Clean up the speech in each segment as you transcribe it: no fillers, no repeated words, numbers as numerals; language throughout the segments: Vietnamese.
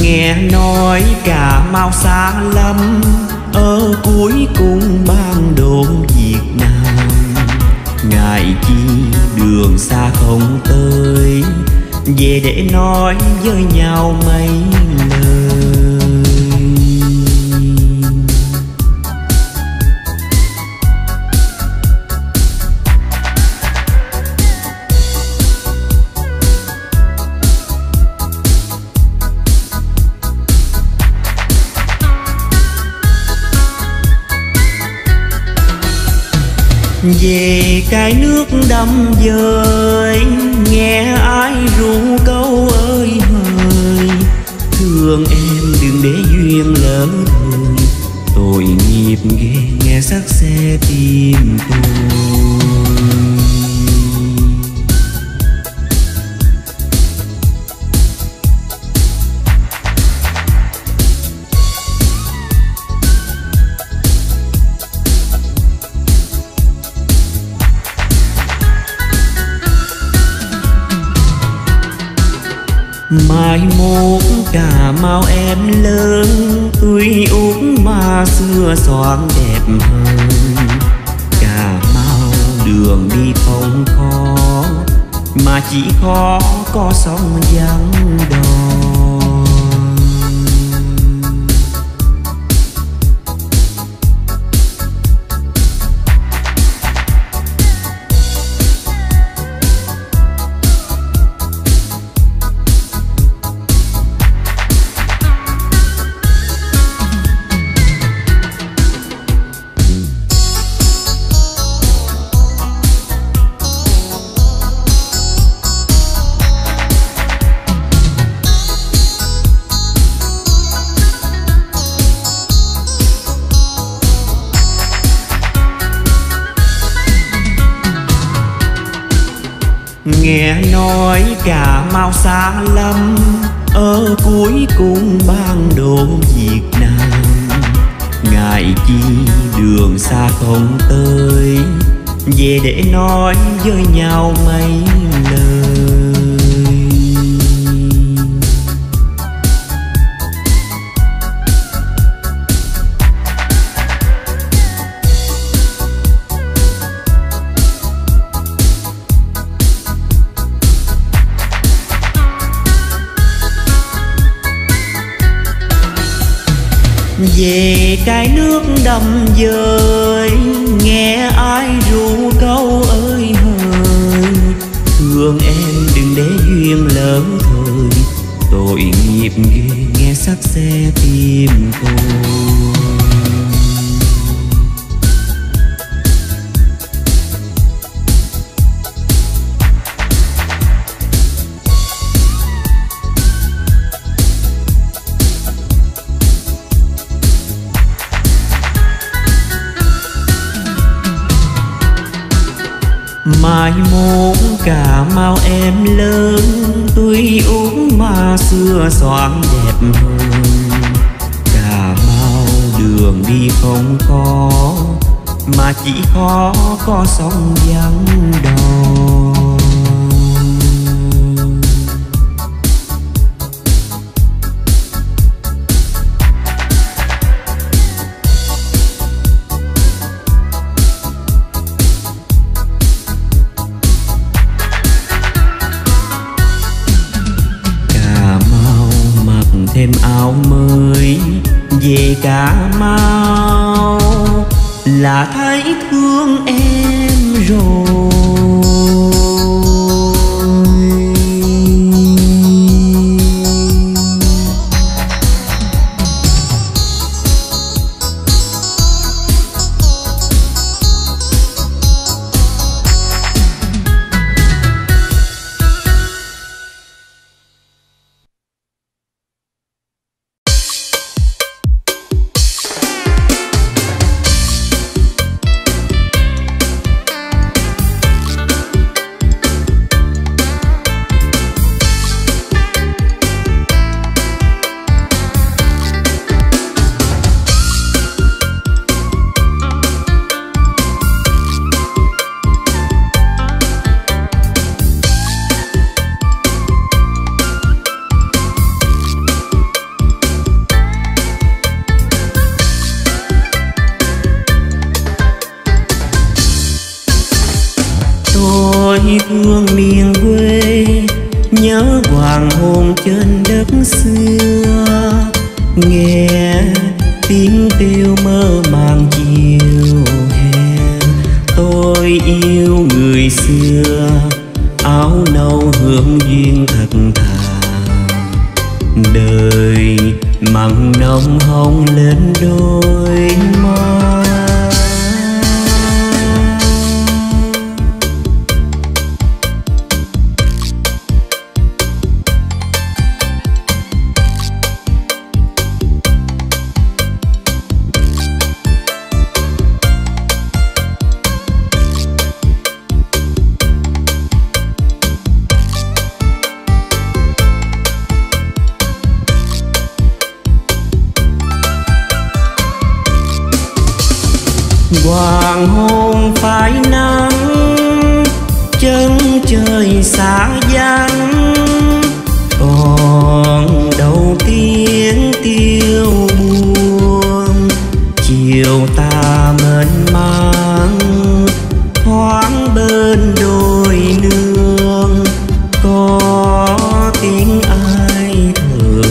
Nghe nói Cà Mau xa lắm, ở cuối cùng ban đổ Việt Nam. Ngại chi đường xa không tới, về để nói với nhau mấy lời. Về cái nước đầm dơi, nghe ai ru câu ơi hời. Thương em đừng để duyên lỡ thôi, tội nghiệp ghê nghe xác xe tim tôi. Mai mốt Cà Mau em lớn, tươi uống mà xưa xoan đẹp hơn. Cà Mau đường đi không khó, mà chỉ khó có sông vắng đò. Nghe nói Cà Mau xa lắm, ở cuối cùng ban đổ Việt Nam. Ngại chi đường xa không tới, về để nói với nhau mấy lời. Về cái nước đầm dơi, nghe ai ru câu ơi hời. Thương em đừng để duyên lỡ thời, tội nghiệp ghê nghe xác xe tim cô. Mai mốt Cà Mau em lớn, tươi uống mà xưa xoan đẹp hơn. Cà Mau đường đi không có, mà chỉ khó có sông vắng đò. Thêm áo mới về Cà Mau là thấy thương em rồi. thương miền quê, nhớ hoàng hôn trên đất xưa, nghe tiếng kêu mơ màng chiều hè. Tôi yêu người xưa, áo nâu hương duyên thật thà, đời mặn nồng hồng lên đôi môi. Hoàng hôn phai nắng, chân trời xa vắng, còn đâu tiếng tiêu buồn. Chiều ta mênh mang thoáng bên đồi nương, có tiếng ai thở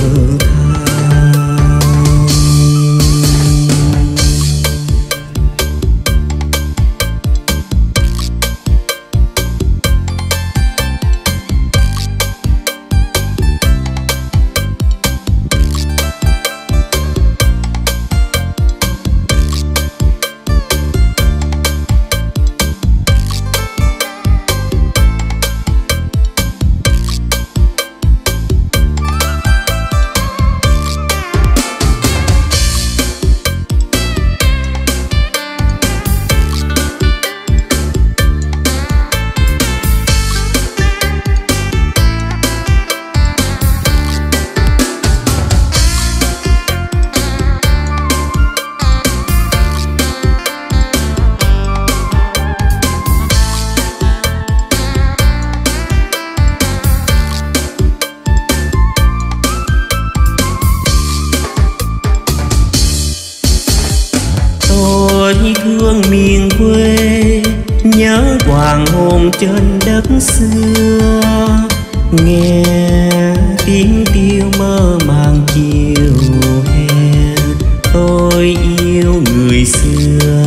thương miền quê, nhớ hoàng hôn trên đất xưa, nghe tiếng tiêu mơ màng chiều hè. Tôi yêu người xưa,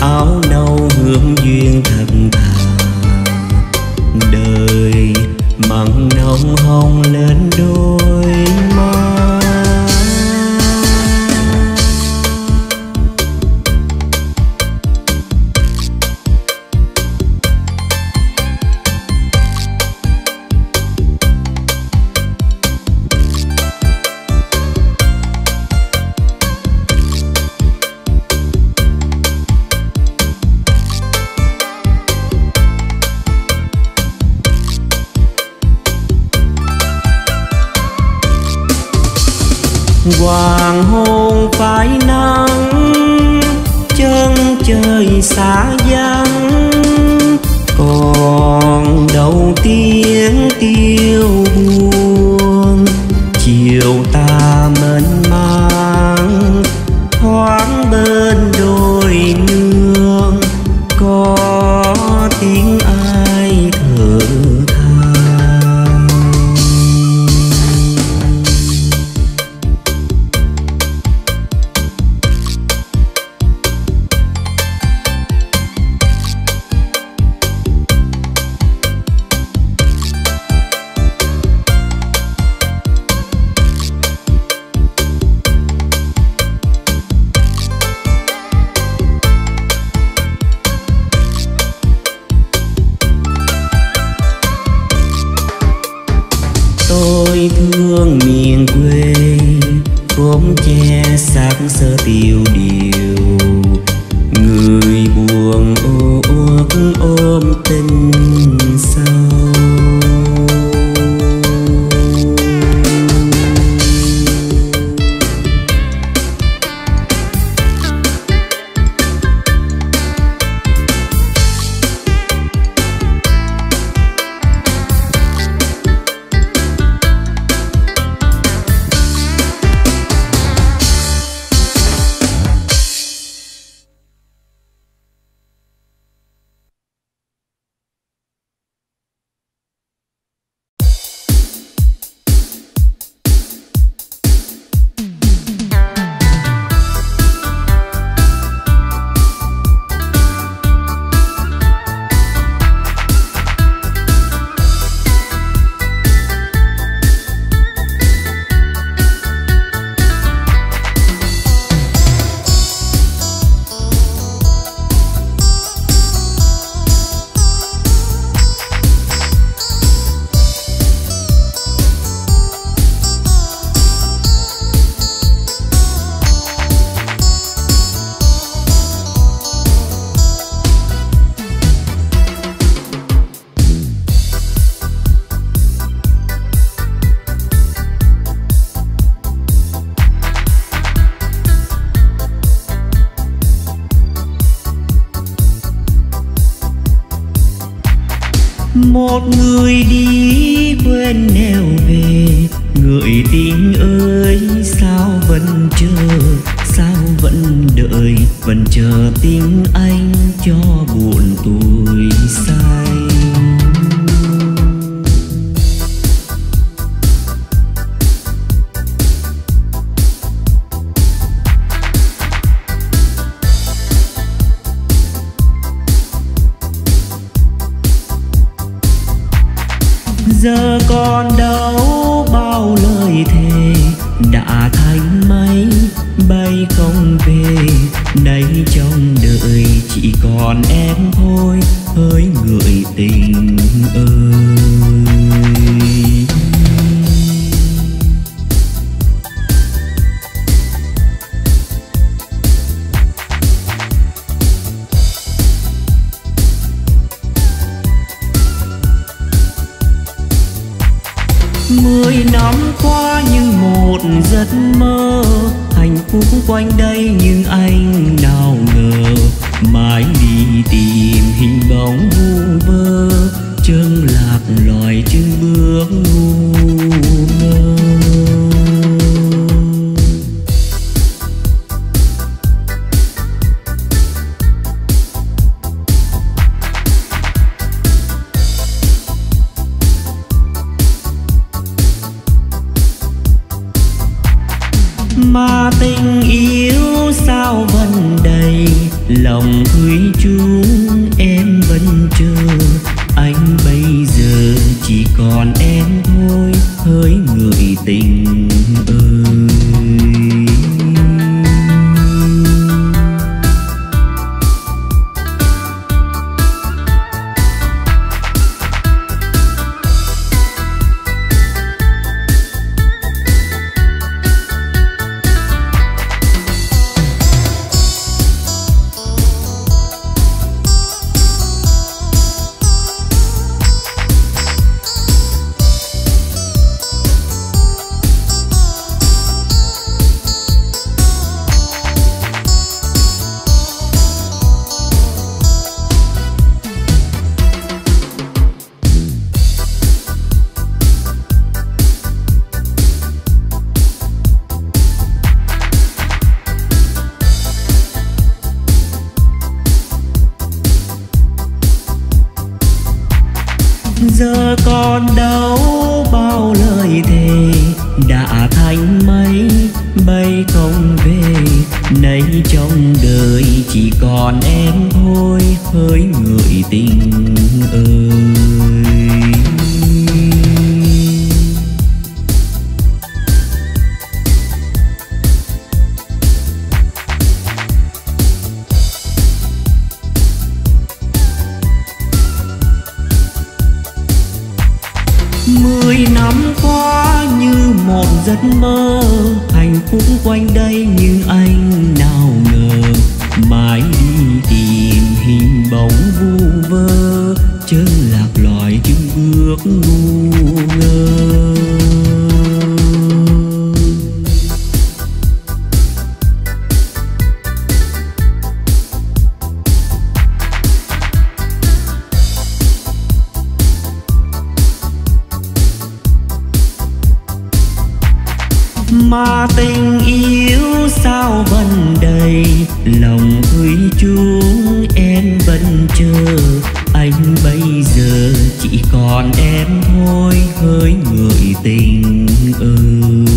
áo nâu hương duyên thật thà, đời mặn nồng hồng lên đôi môi. Hoàng hôn phai nắng, chân trời xa vắng, còn đâu tiếng tiêu buồn. Chiều ta mênh mang thoáng bên đồi nương, có tiếng ai thở thương miền quê. Khóm tre xác xơ tiêu điều, người buồn ô uất ôm tình sâu. một người đi quên nẻo về. Người tình ơi sao vẫn chờ, sao vẫn đợi, vẫn chờ tiếng anh cho buồn tuổi say. Giờ còn đâu bao lời thề đã thành mây bay không về. Nay trong đời chỉ còn em thôi hỡi người tình ơi. Mười năm qua như một giấc mơ, hạnh phúc quanh đây nhưng anh nào ngờ. Mãi đi tìm hình bóng vu vơ, chân lạc loài chân bước ngu ngơ. Mà tình yêu sao vẫn đầy lòng cưới chung, em vẫn chờ anh bây giờ chỉ còn em thôi hỡi người tình ơi. Giờ còn đâu bao lời thề đã thành mây bay không về. Nay trong đời chỉ còn em thôi hỡi người tình ơi. Mười năm qua như một giấc mơ, hạnh phúc quanh đây nhưng anh nào ngờ. Mãi đi tìm hình bóng vu vơ, chân lạc loài chân bước ngu ngơ. Mà tình yêu sao vẫn đầy lòng cưới chung, em vẫn chờ anh bây giờ chỉ còn em thôi hỡi người tình ơi.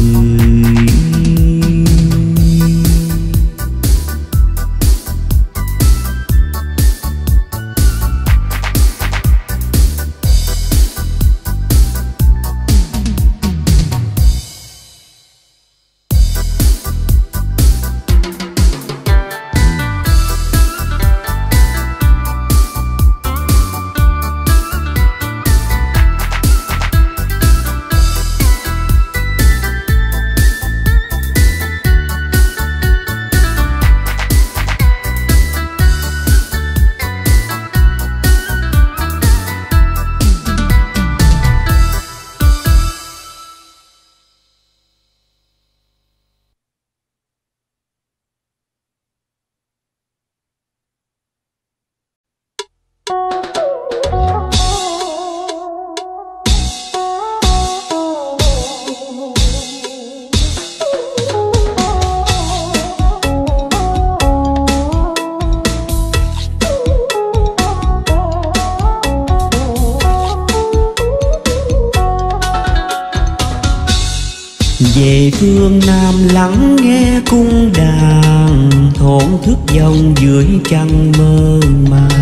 về phương Nam lắng nghe cung đàn, thổn thức dòng dưới trăng mơ màng.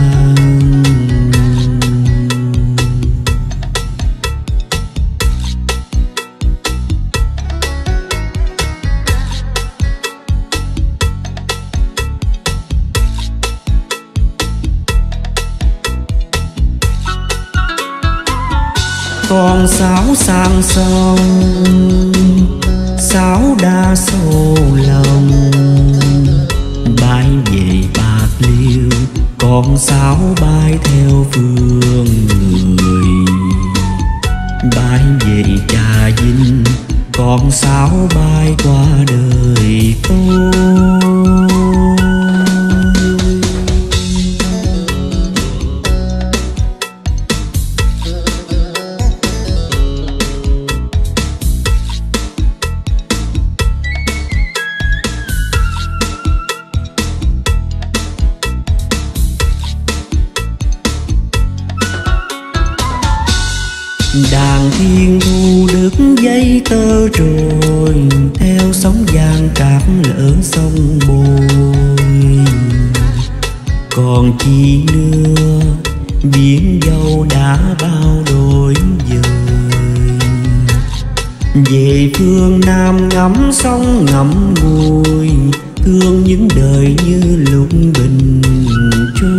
Con sáo sang sông, sáo đa sâu lòng, bay về Bạc Liêu. Con sáo bay theo phương người, bay về Trà Vinh. Con sáo bay qua đời tôi. Đàn thiên thu đứt dây tơ trôi, theo sóng vàng cạn lỡ sông bồi. Còn chi nữa, biển dâu đã bao đổi dời. Về phương Nam ngắm sông ngậm ngùi, thương những đời như lục bình trôi.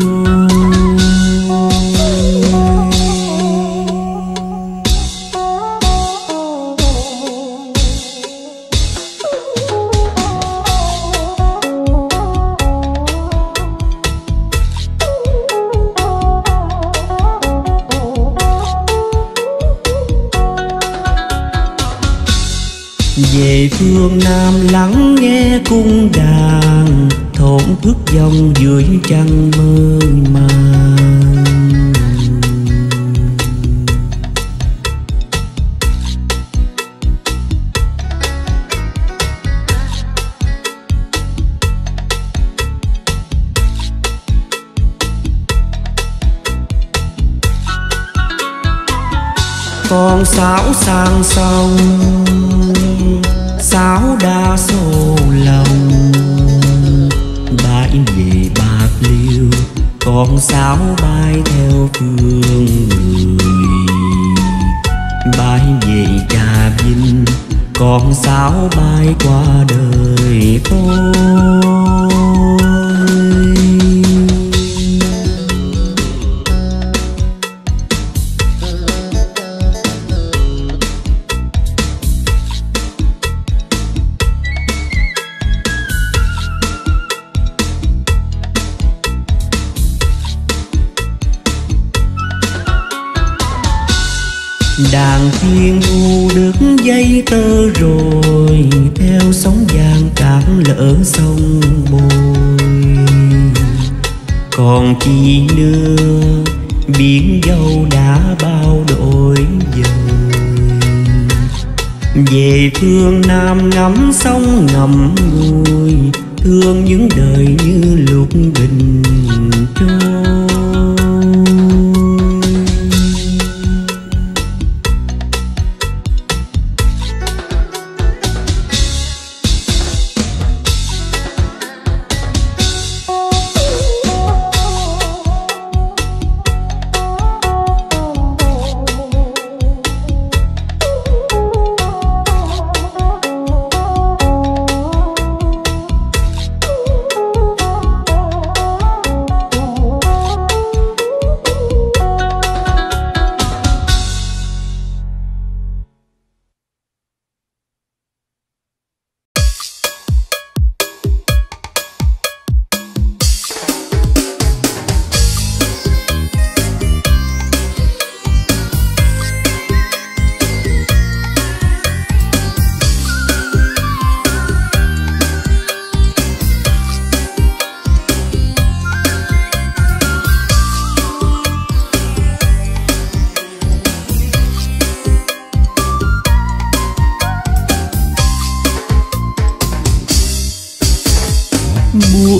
Về phương Nam lắng nghe cung đàn, thổn thức dòng dưới trăng mơ màng. Con sáo sang sông, sáo đa số lòng, bay về Bạc Liêu. Con sáo bay theo phương người, bay về Trà Vinh. Con sáo bay qua đời tôi. Đàn thiên thu đứt dây tơ rồi, theo sóng vàng cạn lỡ sông bồi. Còn chi nữa, biển dâu đã bao đổi dời. Về phương Nam ngắm sông ngậm ngùi, thương những đời như lục bình trôi.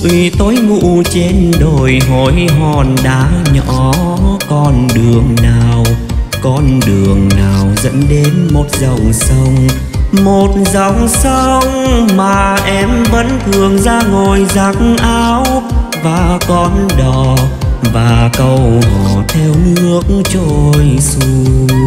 Buổi tối ngủ trên đồi hối hòn đá nhỏ, con đường nào dẫn đến một dòng sông. Một dòng sông mà em vẫn thường ra ngồi giặt áo và con đò và câu hò theo nước trôi xuôi.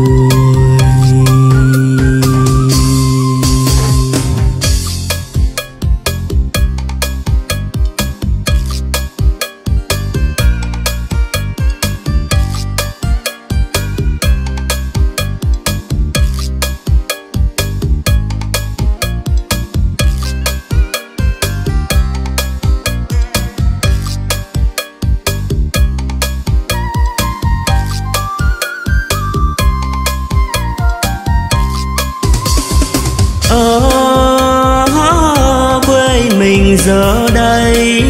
Giờ đây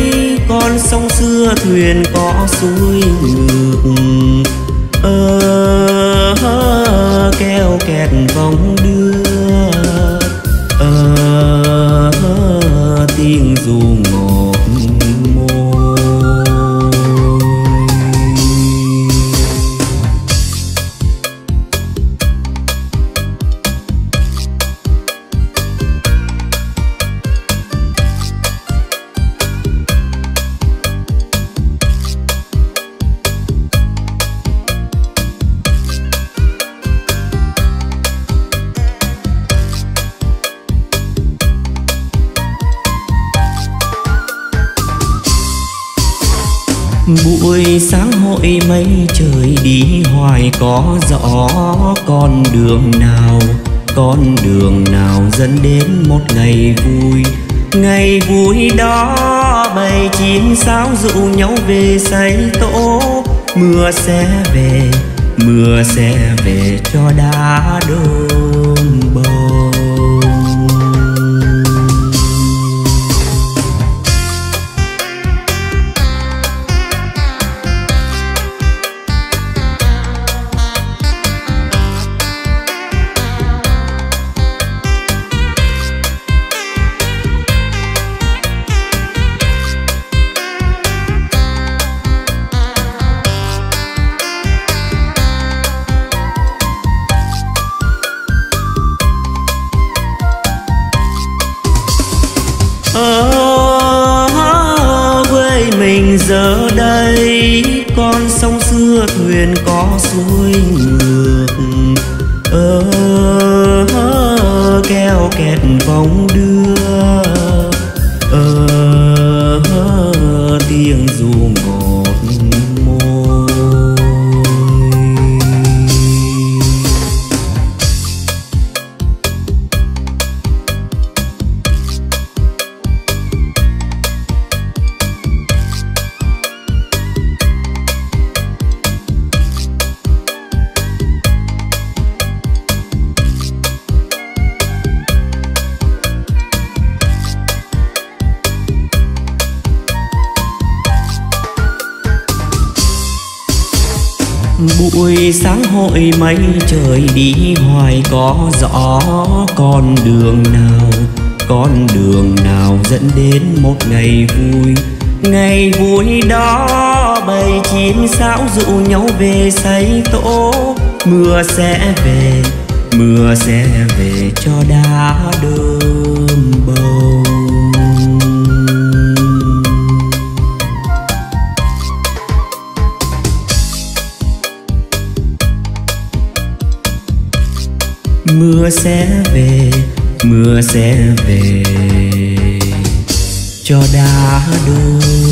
con sông xưa thuyền có xuôi ngược, keo kẹt vòng đưa, tiếng ru ngọt môi. Buổi sáng hội mây trời đi hoài có rõ con đường nào dẫn đến một ngày vui đó. Bầy chim sáo dụ nhau về say tổ, mưa sẽ về cho đá đơm bông. Giờ đây con sông xưa thuyền có xuôi ngược, keo kẹt vòng đưa, tiếng ru ngọt môi. Buổi sáng hội mây trời đi hoài có rõ con đường nào dẫn đến một ngày vui đó. Bầy chim sáo dụ nhau về say tổ, mưa sẽ về cho đá đơm bông. Mưa sẽ về cho đá đôi.